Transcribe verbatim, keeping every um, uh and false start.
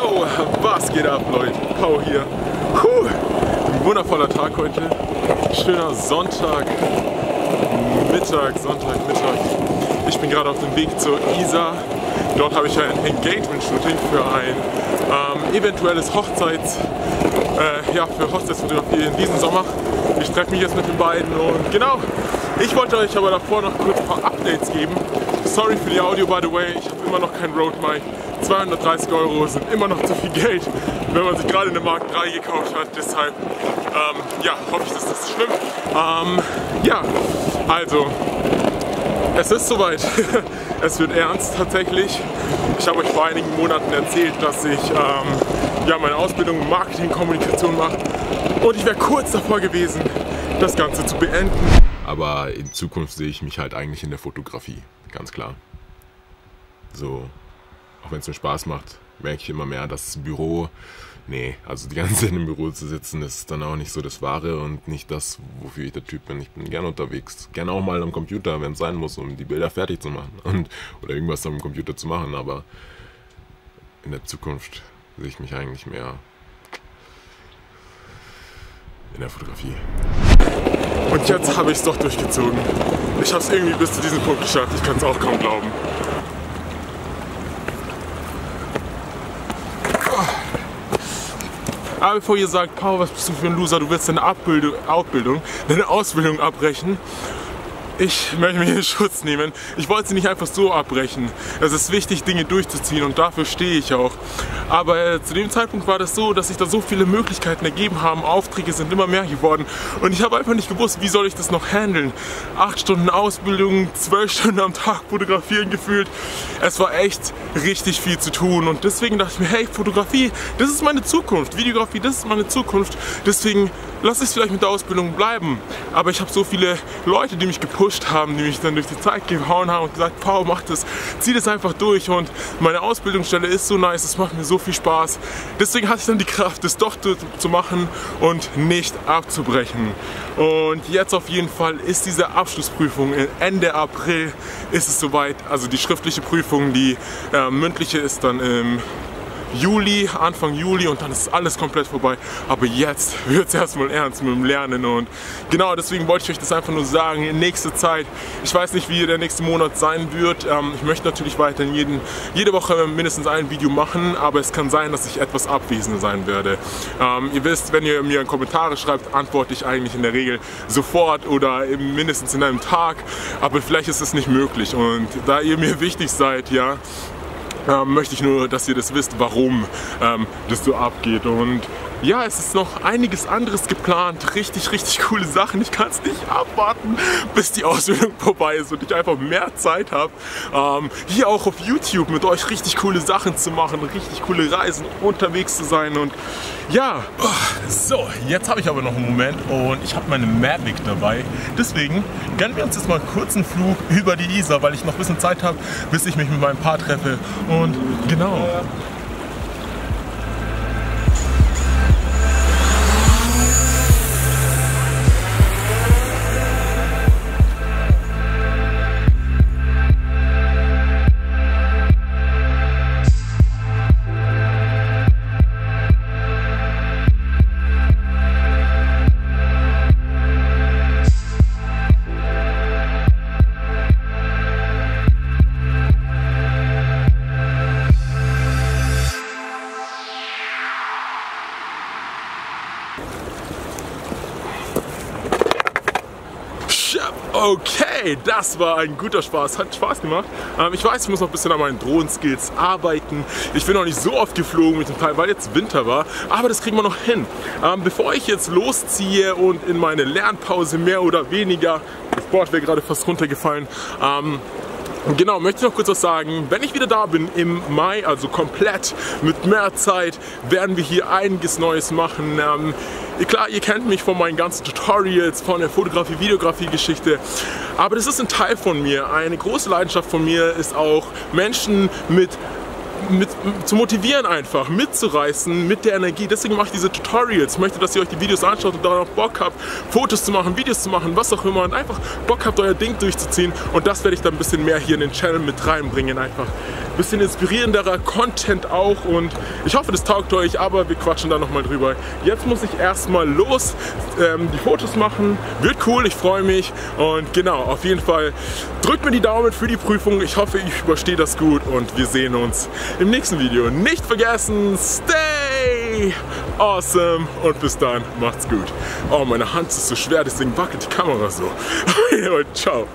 Yo, was geht ab, Leute? Pau hier. Puh, ein wundervoller Tag heute. Schöner Sonntag, Mittag, Sonntag, Mittag. Ich bin gerade auf dem Weg zur Isar. Dort habe ich ein Engagement-Shooting für ein ähm, eventuelles Hochzeits, äh, ja, für Hochzeitsfotografie in diesem Sommer. Ich treffe mich jetzt mit den beiden und genau, ich wollte euch aber davor noch kurz ein paar Updates geben. Sorry für die Audio, by the way, ich habe immer noch kein Road-Mic. zweihundertdreißig Euro sind immer noch zu viel Geld, wenn man sich gerade eine Mark drei gekauft hat. Deshalb, ähm, ja, hoffe ich, dass das nicht schlimm. Ähm, ja, also, es ist soweit. Es wird ernst tatsächlich. Ich habe euch vor einigen Monaten erzählt, dass ich ähm, ja, meine Ausbildung in Marketing-Kommunikation mache. Und ich wäre kurz davor gewesen, das Ganze zu beenden. Aber in Zukunft sehe ich mich halt eigentlich in der Fotografie, ganz klar. So, auch wenn es mir Spaß macht, merke ich immer mehr, dass das Büro, nee, also die ganze Zeit im Büro zu sitzen, ist dann auch nicht so das Wahre und nicht das, wofür ich der Typ bin. Ich bin gerne unterwegs, gerne auch mal am Computer, wenn es sein muss, um die Bilder fertig zu machen und oder irgendwas am Computer zu machen, aber in der Zukunft sehe ich mich eigentlich mehr in der Fotografie. Und jetzt habe ich es doch durchgezogen. Ich habe es irgendwie bis zu diesem Punkt geschafft. Ich kann es auch kaum glauben. Aber bevor ihr sagt, Pau, was bist du für ein Loser, du willst deine Abbildung, Ausbildung, deine Ausbildung abbrechen. Ich möchte mich in Schutz nehmen. Ich wollte sie nicht einfach so abbrechen. Es ist wichtig, Dinge durchzuziehen und dafür stehe ich auch. Aber zu dem Zeitpunkt war das so, dass sich da so viele Möglichkeiten ergeben haben. Aufträge sind immer mehr geworden und ich habe einfach nicht gewusst, wie soll ich das noch handeln. Acht Stunden Ausbildung, zwölf Stunden am Tag fotografieren gefühlt. Es war echt richtig viel zu tun und deswegen dachte ich mir, hey, Fotografie, das ist meine Zukunft. Videografie, das ist meine Zukunft. Deswegen lasse ich es vielleicht mit der Ausbildung bleiben. Aber ich habe so viele Leute, die mich gepusht haben, die mich dann durch die Zeit gehauen haben und gesagt, Pau, mach das, zieh das einfach durch und meine Ausbildungsstelle ist so nice, es macht mir so viel Spaß. Deswegen hatte ich dann die Kraft, das doch zu machen und nicht abzubrechen. Und jetzt auf jeden Fall ist diese Abschlussprüfung Ende April, ist es soweit, also die schriftliche Prüfung, die äh, mündliche ist dann im Juli, Anfang Juli und dann ist alles komplett vorbei. Aber jetzt wird es erstmal ernst mit dem Lernen und genau deswegen wollte ich euch das einfach nur sagen. In nächster Zeit, ich weiß nicht, wie der nächste Monat sein wird. Ähm, ich möchte natürlich weiterhin jeden, jede Woche mindestens ein Video machen, aber es kann sein, dass ich etwas abwesend sein werde. Ähm, ihr wisst, wenn ihr mir Kommentare schreibt, antworte ich eigentlich in der Regel sofort oder eben mindestens in einem Tag, aber vielleicht ist es nicht möglich und da ihr mir wichtig seid, ja, Ähm, möchte ich nur, dass ihr das wisst, warum ähm, das so abgeht. Und ja, es ist noch einiges anderes geplant. Richtig, richtig coole Sachen. Ich kann es nicht abwarten, bis die Ausbildung vorbei ist und ich einfach mehr Zeit habe, ähm, hier auch auf YouTube mit euch richtig coole Sachen zu machen, richtig coole Reisen, unterwegs zu sein und ja. So, jetzt habe ich aber noch einen Moment und ich habe meine Mavic dabei. Deswegen gönnen wir uns jetzt mal einen kurzen Flug über die Isar, weil ich noch ein bisschen Zeit habe, bis ich mich mit meinem Paar treffe. Und genau. Okay, das war ein guter Spaß, hat Spaß gemacht. Ähm, ich weiß, ich muss noch ein bisschen an meinen Drohnenskills arbeiten. Ich bin noch nicht so oft geflogen mit dem Teil, weil jetzt Winter war, aber das kriegen wir noch hin. Ähm, bevor ich jetzt losziehe und in meine Lernpause mehr oder weniger, das Board wäre gerade fast runtergefallen, ähm, genau, möchte ich noch kurz was sagen. Wenn ich wieder da bin im Mai, also komplett mit mehr Zeit, werden wir hier einiges Neues machen. Ähm, Klar, ihr kennt mich von meinen ganzen Tutorials, von der Fotografie, Videografie-Geschichte, aber das ist ein Teil von mir. Eine große Leidenschaft von mir ist auch, Menschen mit Mit, zu motivieren, einfach mitzureißen mit der Energie. Deswegen mache ich diese Tutorials. Ich möchte, dass ihr euch die Videos anschaut und darauf Bock habt, Fotos zu machen, Videos zu machen, was auch immer und einfach Bock habt, euer Ding durchzuziehen. Und das werde ich dann ein bisschen mehr hier in den Channel mit reinbringen, einfach ein bisschen inspirierenderer Content auch und ich hoffe, das taugt euch, aber wir quatschen da nochmal drüber. Jetzt muss ich erstmal los, ähm, die Fotos machen, wird cool, ich freue mich und genau, auf jeden Fall drückt mir die Daumen für die Prüfung, ich hoffe, ich überstehe das gut und wir sehen uns im nächsten Video. Nicht vergessen, stay awesome und bis dann, macht's gut. Oh, meine Hand ist so schwer, deswegen wackelt die Kamera so. Ciao.